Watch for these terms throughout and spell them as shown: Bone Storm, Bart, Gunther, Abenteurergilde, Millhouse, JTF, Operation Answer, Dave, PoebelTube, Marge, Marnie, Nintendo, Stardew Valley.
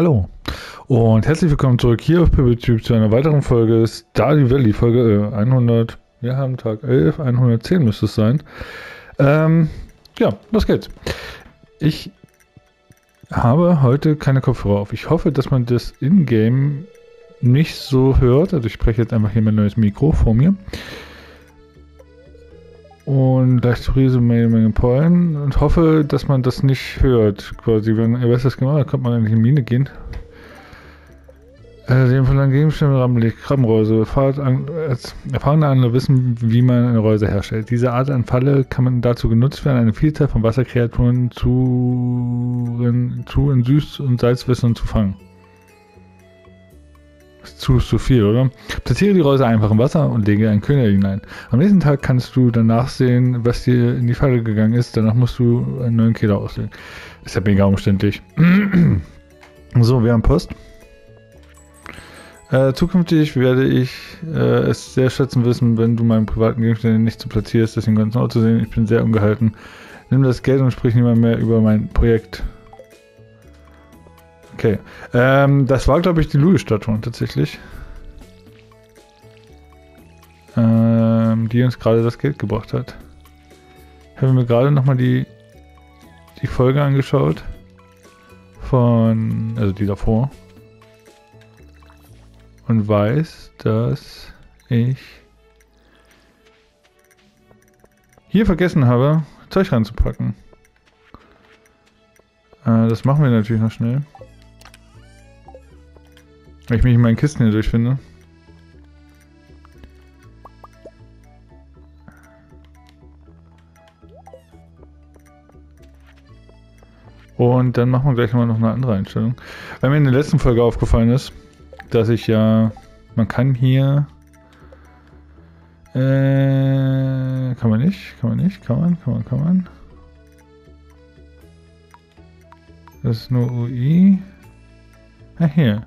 Hallo und herzlich willkommen zurück hier auf PoebelTube zu einer weiteren Folge Stardew Valley, Folge 100, wir haben Tag 11, 110 müsste es sein. Ja, los geht's. Ich habe heute keine Kopfhörer auf. Ich hoffe, dass man das in-game nicht so hört. Also ich spreche jetzt einfach hier mein neues Mikro vor mir. Und gleich zu riesen Menge Pollen und hoffe, dass man das nicht hört. Quasi, wenn ihr weiß das genau, da könnte man eigentlich in die Mine gehen. Dem von einem Gegenstände Krabbenreuse. Als erfahrene Angler wissen, wie man eine Reuse herstellt. Diese Art an Falle kann man dazu genutzt werden, eine Vielzahl von Wasserkreaturen in Süß- und Salzwässern zu fangen. Zu viel, oder? Platziere die Reuse einfach im Wasser und lege einen Köder hinein. Am nächsten Tag kannst du danach sehen, was dir in die Falle gegangen ist. Danach musst du einen neuen Köder auslegen. Ist ja mega umständlich. So, wir haben Post. Zukünftig werde ich es sehr schätzen wissen, wenn du meinen privaten Gegenstände nicht so platzierst, das im ganzen Ort zu sehen. Ich bin sehr ungehalten. Nimm das Geld und sprich niemand mehr über mein Projekt. Okay, das war, glaube ich, die Louis-Statue tatsächlich, die uns gerade das Geld gebracht hat. Ich habe mir gerade nochmal die Folge angeschaut, also die davor, und weiß, dass ich hier vergessen habe, Zeug reinzupacken. Das machen wir natürlich noch schnell. Wenn ich mich in meinen Kisten hier durchfinde. Und dann machen wir gleich nochmal eine andere Einstellung. Weil mir in der letzten Folge aufgefallen ist, dass ich ja... Man kann hier... kann man nicht? Kann man nicht? Kann man? Das ist nur UI. Ah, hier.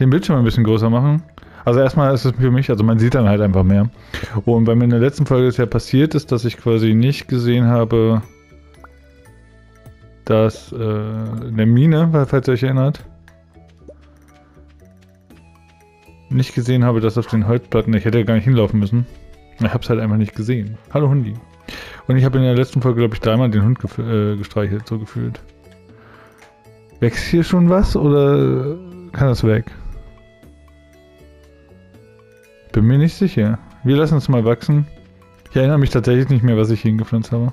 Den Bildschirm ein bisschen größer machen. Also erstmal ist es für mich, also man sieht dann halt einfach mehr. Und bei mir in der letzten Folge ist ja passiert, dass ich quasi nicht gesehen habe, dass in der Mine, falls ihr euch erinnert, nicht gesehen habe, dass auf den Holzplatten, ich hätte ja gar nicht hinlaufen müssen. Ich habe es halt einfach nicht gesehen. Hallo Hundi. Und ich habe in der letzten Folge, glaube ich, dreimal den Hund gestreichelt, so gefühlt. Wächst hier schon was oder kann das weg? Bin mir nicht sicher. Wir lassen es mal wachsen. Ich erinnere mich tatsächlich nicht mehr, was ich hingepflanzt habe.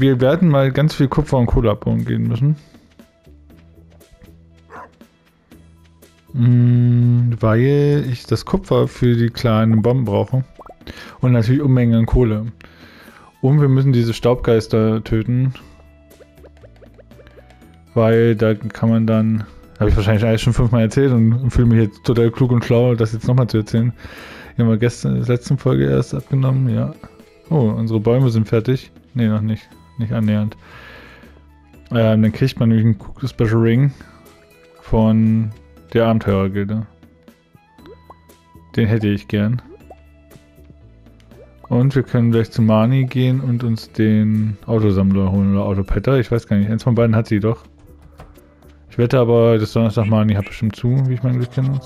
Wir werden mal ganz viel Kupfer und Kohle abbauen gehen müssen. Weil ich das Kupfer für die kleinen Bomben brauche. Und natürlich Unmengen an Kohle. Und wir müssen diese Staubgeister töten. Weil da kann man dann... Habe ich wahrscheinlich alles schon 5-mal erzählt und fühle mich jetzt total klug und schlau, das jetzt nochmal zu erzählen. Wir haben gestern in der letzten Folge erst abgenommen, ja. Oh, unsere Bäume sind fertig. Ne, noch nicht. Nicht annähernd. Dann kriegt man nämlich einen Special Ring von der Abenteurergilde. Den hätte ich gern. Und wir können gleich zu Marnie gehen und uns den Autosammler holen oder Autopetter. Ich weiß gar nicht, eins von beiden hat sie doch. Ich wette aber, das Donnerstag Marnie hat bestimmt zu, wie ich mein Glück kenne.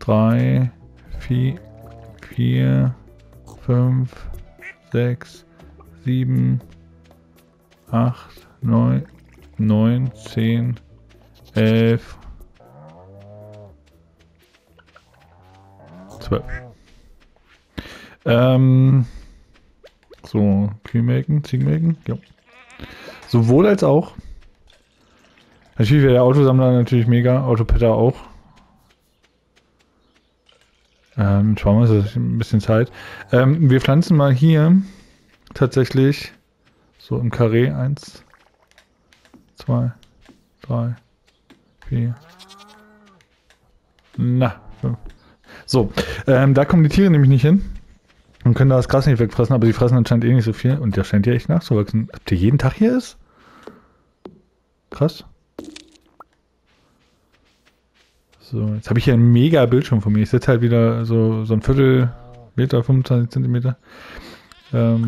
2, 4, 5, 6, 7, 8, 9, 10, 11, 12. So, Ziegenmelken, ja. Sowohl als auch. Natürlich wäre der Autosammler natürlich mega, Autopetter auch. Schauen wir uns ein bisschen Zeit. Wir pflanzen mal hier tatsächlich so im Karree 1, 2, 3, 4, na, 5. So, da kommen die Tiere nämlich nicht hin und können da das Gras nicht wegfressen, aber die fressen anscheinend eh nicht so viel und der scheint ja echt nachzuwachsen. Ob der jeden Tag hier ist? Krass. So, jetzt habe ich hier einen mega Bildschirm von mir. Ich sitze halt wieder so ein Viertel Meter, 25 Zentimeter.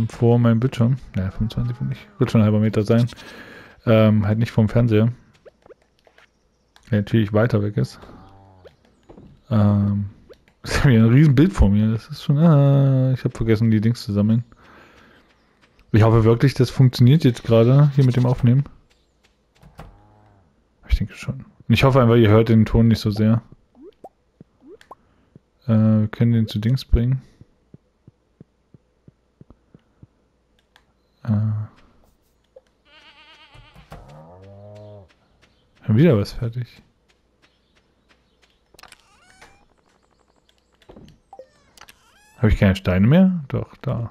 vor meinem Bildschirm, naja, 25 nicht, wird schon ein halber Meter sein, halt nicht vom Fernseher, der natürlich weiter weg ist. Das ist ja ein riesen Bild vor mir, das ist schon, ich habe vergessen, die Dings zu sammeln. Ich hoffe wirklich, das funktioniert jetzt gerade, hier mit dem Aufnehmen. Ich denke schon. Und ich hoffe einfach, ihr hört den Ton nicht so sehr. Wir können den zu Dings bringen. Schon wieder was fertig. Habe ich keine Steine mehr? Doch, da.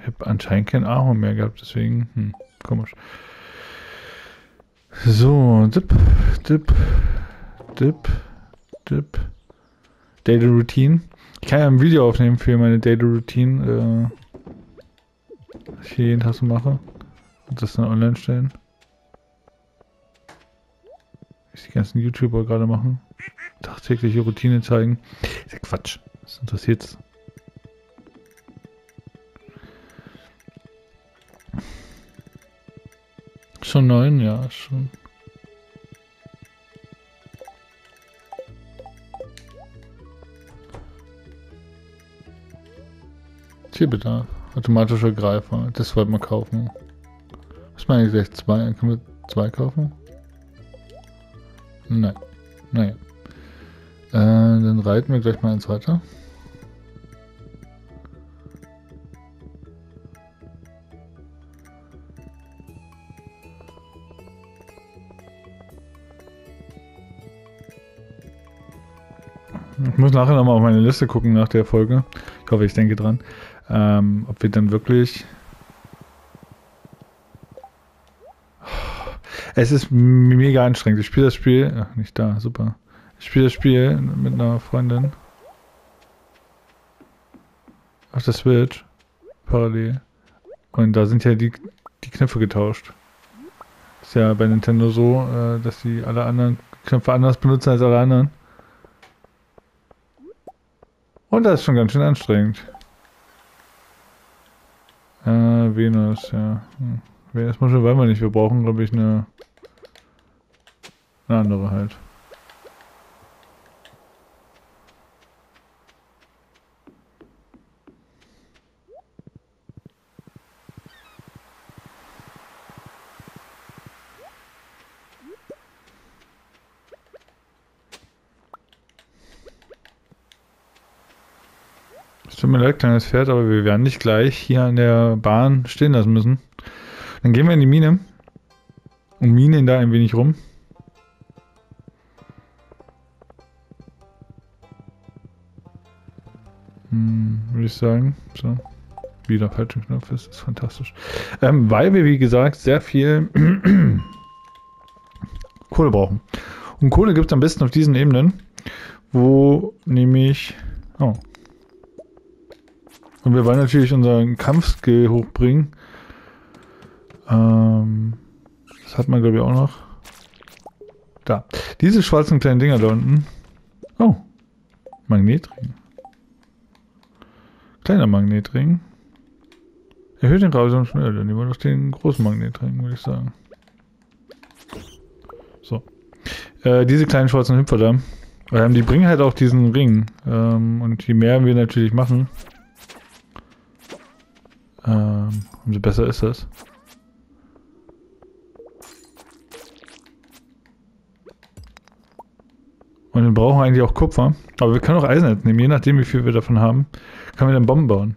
Ich habe anscheinend kein Ahorn mehr gehabt, deswegen, komisch. So, dip, dip, dip, dip. Daily Routine. Ich kann ja ein Video aufnehmen für meine Daily Routine, was ich hier jeden Tag so mache. Und das dann online stellen. Was die ganzen YouTuber gerade machen. Tagtägliche Routine zeigen. Ist ja Quatsch. Was interessiert's? Schon 9, ja, schon. Tierbedarf. Automatischer Greifer. Das wollte man kaufen. Was meine ich gleich? 2? Können wir 2 kaufen? Nein. Naja. Dann reiten wir gleich mal eins weiter. Ich muss nachher nochmal auf meine Liste gucken nach der Folge. Ich hoffe, ich denke dran. Ob wir dann wirklich... Es ist mega anstrengend. Ich spiele das Spiel... Ach, nicht da, super. Ich spiele das Spiel mit einer Freundin. Auf der Switch. Parallel. Und da sind ja die Knöpfe getauscht. Ist ja bei Nintendo so, dass die alle anderen Knöpfe anders benutzen als alle anderen. Und das ist schon ganz schön anstrengend. Venus, ja. Venus muss schon, weil wir nicht. Wir brauchen, glaube ich, eine andere halt. Tut mir leid, kleines Pferd, aber wir werden nicht gleich hier an der Bahn stehen lassen müssen. Dann gehen wir in die Mine und minen da ein wenig rum. Würde ich sagen. So. Wieder falscher Knopf ist, ist fantastisch. Weil wir, wie gesagt, sehr viel Kohle brauchen. Und Kohle gibt es am besten auf diesen Ebenen, wo nämlich... Oh. Und wir wollen natürlich unseren Kampfskill hochbringen. Das hat man, glaube ich, auch noch. Da. Diese schwarzen kleinen Dinger da unten. Oh. Magnetring. Kleiner Magnetring. Erhöht den grausamen schnell, dann nehmen wir doch den großen Magnetring, würde ich sagen. So. Diese kleinen schwarzen Hüpfer da. Die bringen halt auch diesen Ring. Und je mehr wir natürlich machen... umso besser ist das. Und wir brauchen eigentlich auch Kupfer. Aber wir können auch Eisenerz nehmen. Je nachdem, wie viel wir davon haben, können wir dann Bomben bauen.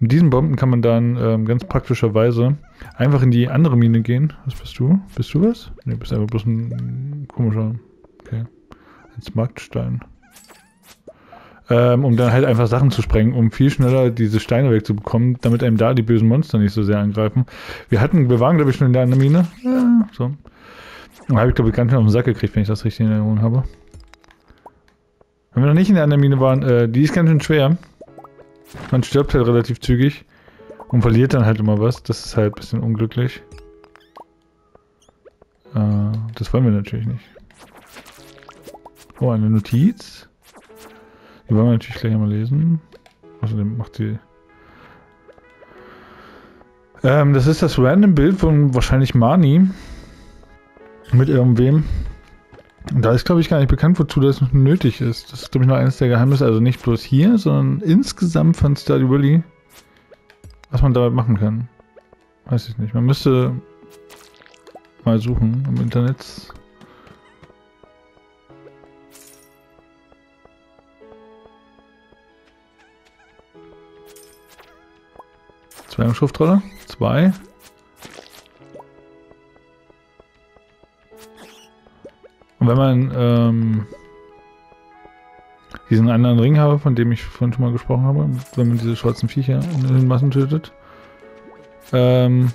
Mit diesen Bomben kann man dann ganz praktischerweise einfach in die andere Mine gehen. Was bist du? Bist du was? Ne, bist einfach bloß ein komischer... Okay. Ein Smaragdstein. Um dann halt einfach Sachen zu sprengen, um viel schneller diese Steine wegzubekommen, damit einem da die bösen Monster nicht so sehr angreifen. Wir waren, glaube ich, schon in der anderen Mine. Ja, so. Und habe ich, glaube ich, ganz schön auf den Sack gekriegt, wenn ich das richtig in Erinnerung habe. Wenn wir noch nicht in der anderen Mine waren, die ist ganz schön schwer. Man stirbt halt relativ zügig und verliert dann halt immer was. Das ist halt ein bisschen unglücklich. Das wollen wir natürlich nicht. Oh, eine Notiz. Die wollen wir natürlich gleich einmal lesen. Außerdem macht die Das ist das Random-Bild von wahrscheinlich Marnie. Mit irgendwem. Da ist, glaube ich, gar nicht bekannt, wozu das nötig ist. Das ist, glaube ich, noch eines der Geheimnisse. Also nicht bloß hier, sondern insgesamt von Stardew Valley. Was man damit machen kann. Weiß ich nicht. Man müsste mal suchen im Internet. Zwergenschriftrolle. 2. Und wenn man diesen anderen Ring habe, von dem ich vorhin schon mal gesprochen habe, wenn man diese schwarzen Viecher in den Massen tötet, dann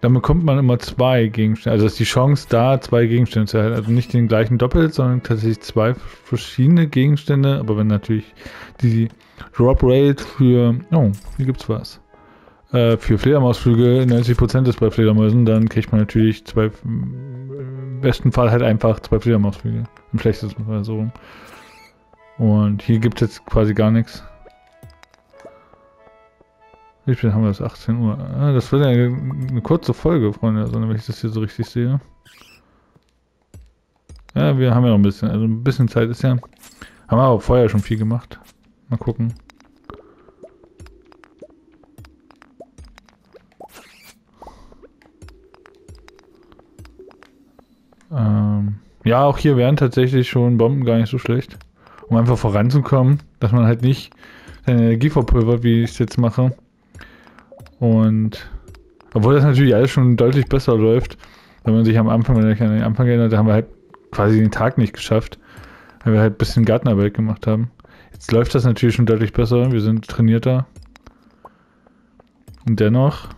bekommt man immer 2 Gegenstände. Also ist die Chance da, 2 Gegenstände zu erhalten. Also nicht den gleichen doppelt, sondern tatsächlich 2 verschiedene Gegenstände. Aber wenn natürlich die Drop Rate für... Oh, hier gibt's was. Für Fledermausflüge, 90% ist bei Fledermäusen, dann kriegt man natürlich 2... Im besten Fall halt einfach 2 Fledermausflüge. Im schlechtesten Fall so rum. Und hier gibt es jetzt quasi gar nichts. Wie spät haben wir das? 18 Uhr. Das wird ja eine kurze Folge, Freunde, sondern wenn ich das hier so richtig sehe. Ja, wir haben ja noch ein bisschen. Also ein bisschen Zeit ist ja. Haben wir aber vorher schon viel gemacht. Mal gucken. Ja, auch hier wären tatsächlich schon Bomben gar nicht so schlecht. Um einfach voranzukommen, dass man halt nicht seine Energie verpulvert, wie ich es jetzt mache. Und obwohl das natürlich alles schon deutlich besser läuft, wenn man sich am Anfang, wenn ich an den Anfang erinnere, da haben wir halt quasi den Tag nicht geschafft, weil wir halt ein bisschen Gartenarbeit gemacht haben. Jetzt läuft das natürlich schon deutlich besser, wir sind trainierter. Und dennoch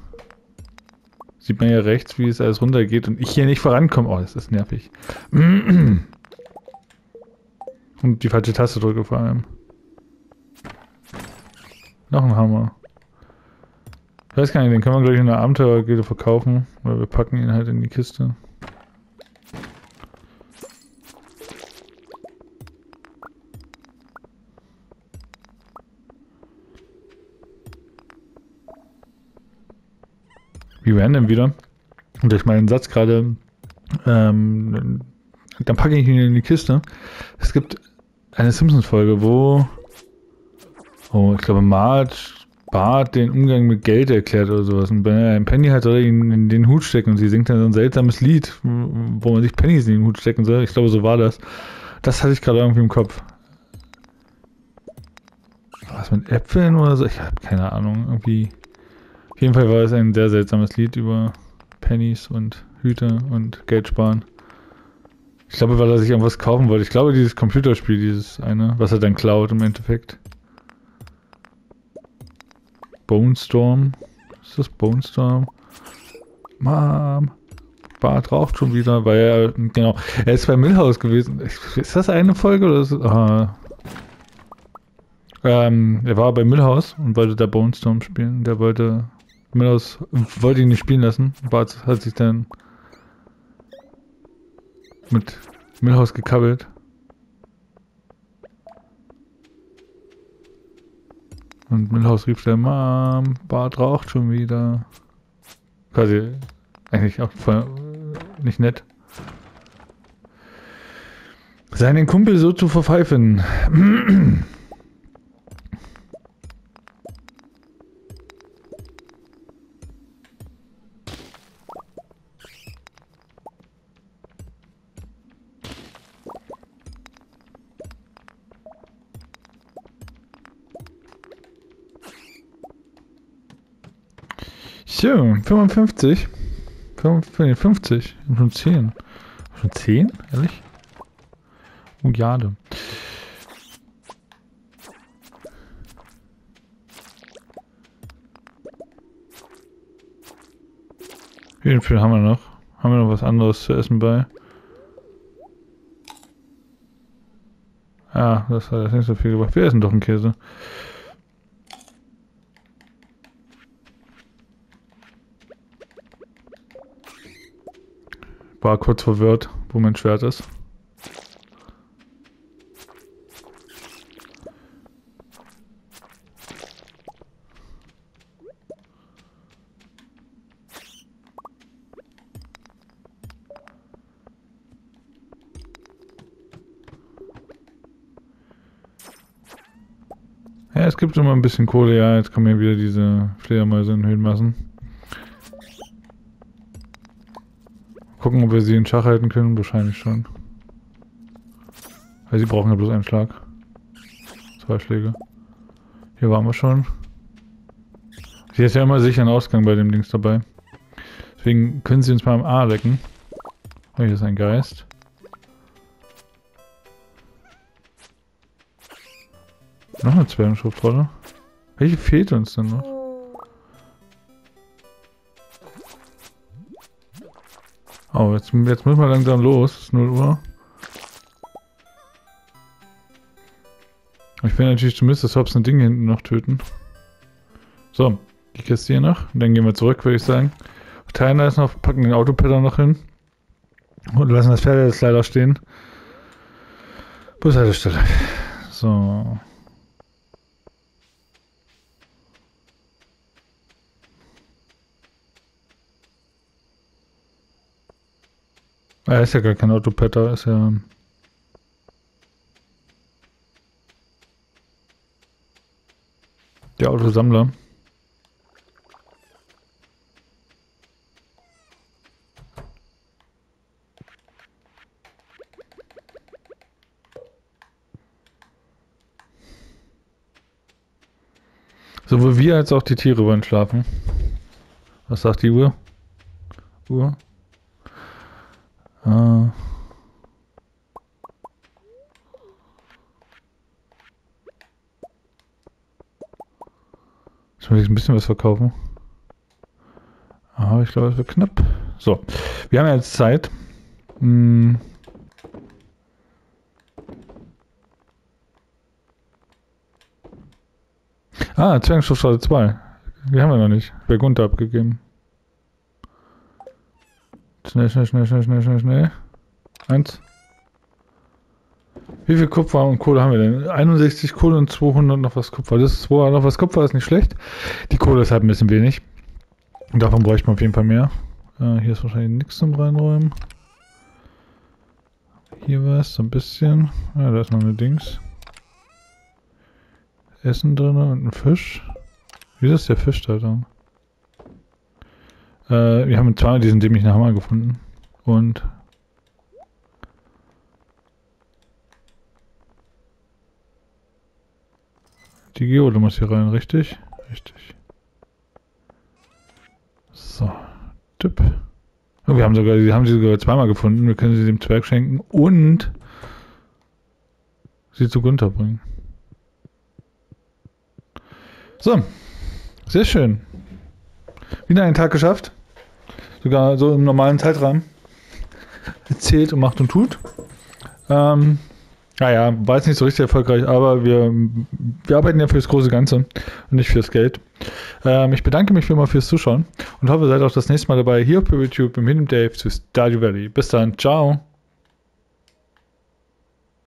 sieht man ja rechts, wie es alles runtergeht und ich hier nicht vorankomme. Oh, das ist nervig. Und die falsche Taste drücke vor allem. Noch ein Hammer. Ich weiß gar nicht, den können wir gleich in der Abenteurergilde verkaufen. Oder wir packen ihn halt in die Kiste. Wie random wieder. Und durch meinen Satz gerade, dann packe ich ihn in die Kiste. Es gibt eine Simpsons-Folge, wo, ich glaube, Marge Bart den Umgang mit Geld erklärt oder sowas. Und wenn er einen Penny hat, soll er ihn in den Hut stecken. Und sie singt dann so ein seltsames Lied, wo man sich Pennys in den Hut stecken soll. Ich glaube, so war das. Das hatte ich gerade irgendwie im Kopf. Was mit Äpfeln oder so? Ich habe keine Ahnung. Irgendwie. Auf jeden Fall war es ein sehr seltsames Lied über Pennys und Hüte und Geld sparen. Ich glaube, weil er sich irgendwas kaufen wollte. Ich glaube, dieses Computerspiel, dieses eine, was er dann klaut im Endeffekt. Bone Storm. Ist das Bone Storm? Mom. Bart raucht schon wieder, weil er, genau, er ist bei Millhouse gewesen. Ist das eine Folge oder ist das, er war bei Millhouse und wollte da Bone Storm spielen. Der wollte, Millhouse wollte ihn nicht spielen lassen. Bart hat sich dann mit Millhouse gekabbelt. Und Millhouse rief der Mom, Bart raucht schon wieder. Quasi eigentlich auch voll nicht nett. Seinen Kumpel so zu verpfeifen. So, 55. 50. Schon 10. Schon 10? Ehrlich? Oh, jade. Wie viel haben wir noch? Haben wir noch was anderes zu essen bei? Ah, das hat jetzt nicht so viel gebracht. Wir essen doch einen Käse. War kurz verwirrt, wo mein Schwert ist. Ja, es gibt immer ein bisschen Kohle. Ja, jetzt kommen hier wieder diese Fledermäuse in Höhenmassen. Gucken, ob wir sie in Schach halten können. Wahrscheinlich schon. Weil sie brauchen ja bloß einen Schlag. 2 Schläge. Hier waren wir schon. Hier ist ja immer sicher ein Ausgang bei dem Dings dabei. Deswegen können sie uns mal am A lecken. Oh, hier ist ein Geist. Noch eine Zwergenschubtrolle. Welche fehlt uns denn noch? Oh, jetzt müssen wir langsam los. Es ist 0 Uhr. Ich will natürlich zumindest das Hobson Ding hinten noch töten. So, die Kiste hier noch. Und dann gehen wir zurück, würde ich sagen. Teilen alles noch, packen den Autopeddler noch hin. Und lassen das Pferd jetzt leider stehen. Bushaltestelle. So. Ah, ist ja gar kein Autopeddler, ist ja... der Autosammler. Sowohl wir als auch die Tiere wollen schlafen. Was sagt die Uhr? Jetzt muss ich ein bisschen was verkaufen. Aber ich glaube, es wird knapp. So, wir haben ja jetzt Zeit. Ah, Zwergenschubstraße 2. Die haben wir noch nicht. Berg unter abgegeben. Schnell. 1. Wie viel Kupfer und Kohle haben wir denn? 61 Kohle und 200 noch was Kupfer. Das ist 200 noch was Kupfer, ist nicht schlecht. Die Kohle ist halt ein bisschen wenig. Und davon bräuchte man auf jeden Fall mehr. Hier ist wahrscheinlich nichts zum Reinräumen. Hier war es so ein bisschen. Ja, da ist noch eine Dings. Essen drin und ein Fisch. Wieso ist der Fisch da drin? Wir haben zweimal diesen dämlichen Hammer gefunden. Und die Geode muss hier rein, richtig? Richtig. So. Tipp. Und wir haben sogar, die haben sie sogar zweimal gefunden. Wir können sie dem Zwerg schenken und sie zu Gunther bringen. So, sehr schön. Wieder einen Tag geschafft. Sogar so im normalen Zeitrahmen. Erzählt und macht und tut. Naja, war jetzt nicht so richtig erfolgreich, aber wir arbeiten ja fürs große Ganze und nicht fürs Geld. Ich bedanke mich wie immer fürs Zuschauen und hoffe, ihr seid auch das nächste Mal dabei hier auf PoebelTube mit dem Dave zu Stardew Valley. Bis dann, ciao!